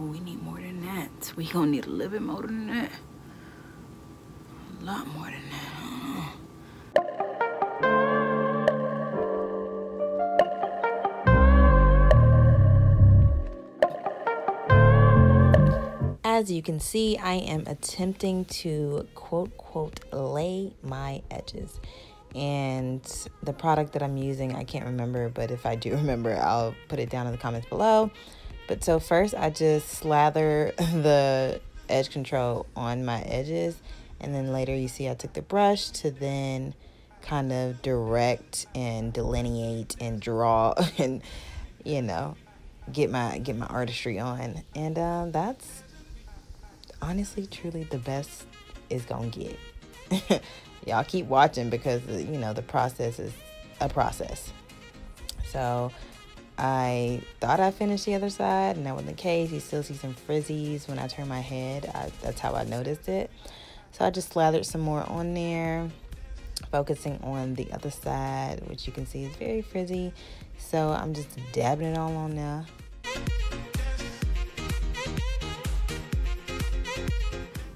Well, we need more than that. We gonna need a little bit more than that. A lot more than that. As you can see, I am attempting to quote lay my edges, and the product that I'm using, I can't remember, but if I do remember, I'll put it down in the comments below. But so first I just slather the edge control on my edges, and then later you see I took the brush to then kind of direct and delineate and draw and, you know, get my artistry on. And that's honestly, truly the best is gonna get. Y'all keep watching because, you know, the process is a process. So I thought I finished the other side, and that wasn't the case. You still see some frizzies when I turn my head. That's how I noticed it. So I just slathered some more on there, focusing on the other side, which you can see is very frizzy. So I'm just dabbing it all on there.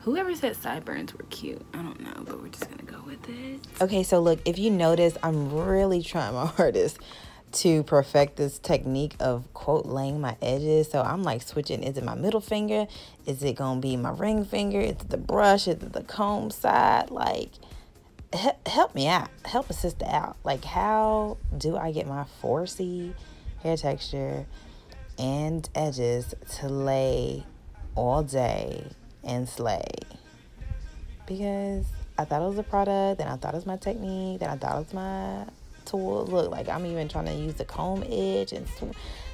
Whoever said sideburns were cute, I don't know, but we're just gonna go with it. Okay, so look, if you notice, I'm really trying my hardest to perfect this technique of quote laying my edges. So I'm like switching, is it my middle finger? Is it gonna be my ring finger? Is it the brush? Is it the comb side? Like, help me out, help a sister out. Like, how do I get my 4C hair texture and edges to lay all day and slay? Because I thought it was a product, then I thought it was my technique, then I thought it was my tool. Look, like, I'm even trying to use the comb edge, and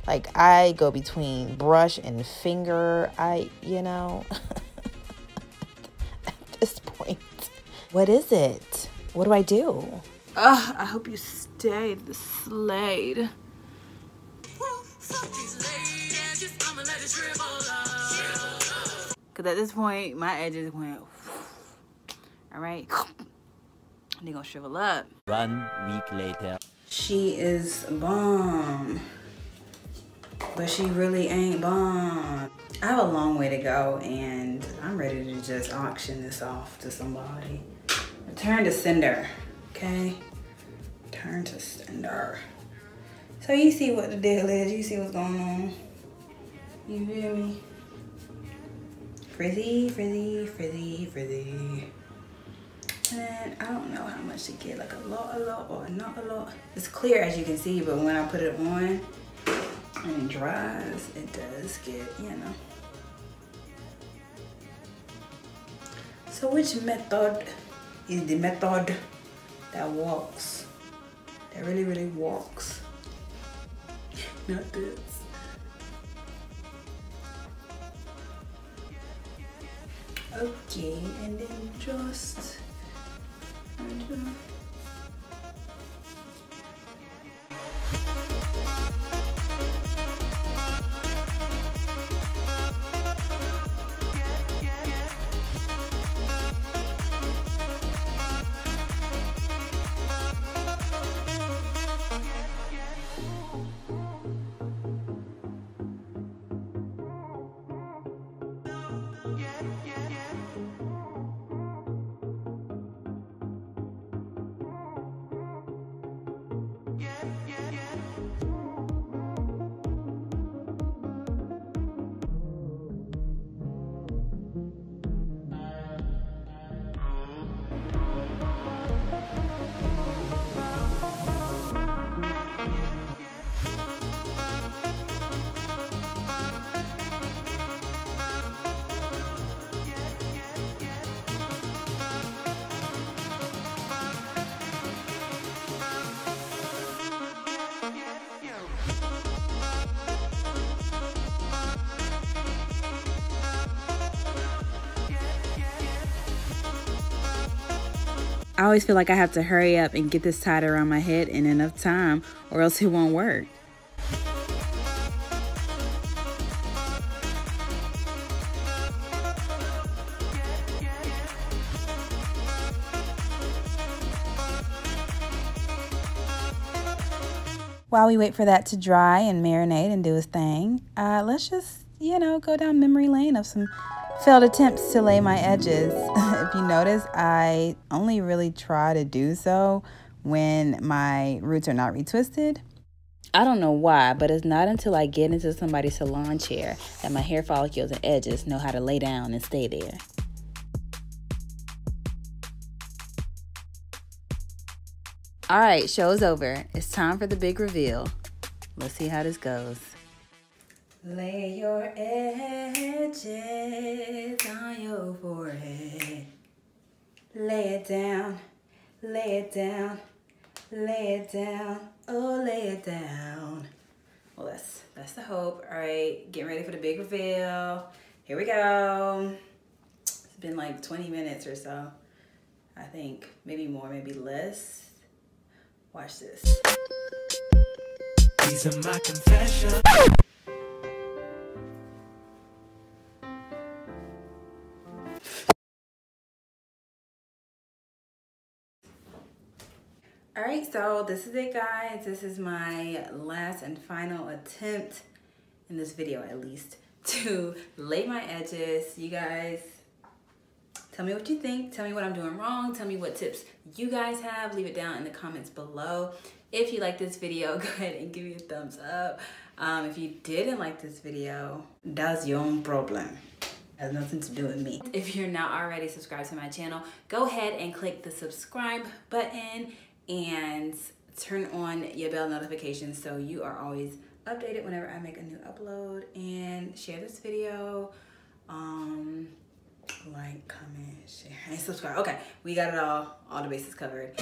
like, I go between brush and finger. You know, at this point, what is it? What do I do? Ugh, I hope you stay the slayed. At this point, my edges went, all right, and they're gonna shrivel up. 1 week later. She is bomb, but she really ain't bomb. I have a long way to go, and I'm ready to just auction this off to somebody. Return to sender, okay? Return to sender. So you see what the deal is, you see what's going on. You feel me? Frizzy, frizzy, frizzy, frizzy. And I don't know how much to get, like a lot, or not a lot. It's clear as you can see, but when I put it on and it dries, it does get, you know. So which method is the method that walks? That really, really walks? Not this. Okay, and then just, I don't know. I always feel like I have to hurry up and get this tied around my head in enough time or else it won't work. While we wait for that to dry and marinate and do its thing, let's just, go down memory lane of some failed attempts to lay my edges. If you notice, I only really try to do so when my roots are not retwisted. I don't know why, but it's not until I get into somebody's salon chair that my hair follicles and edges know how to lay down and stay there. All right, show's over. It's time for the big reveal. Let's see how this goes. Lay your edges on your forehead. Lay it down, lay it down, lay it down, oh, lay it down. Well, that's the hope. All right, getting ready for the big reveal. Here we go. It's been like 20 minutes or so. I think maybe more, maybe less. Watch this. These are my confessions. All right, so this is it, guys. This is my last and final attempt, in this video at least, to lay my edges. You guys, tell me what you think. Tell me what I'm doing wrong. Tell me what tips you guys have. Leave it down in the comments below. If you like this video, go ahead and give me a thumbs up. If you didn't like this video, that's your own problem. It has nothing to do with me. If you're not already subscribed to my channel, go ahead and click the subscribe button and turn on your bell notifications so you are always updated whenever I make a new upload. And share this video. Like, comment, share, and subscribe. Okay, we got it all the bases covered.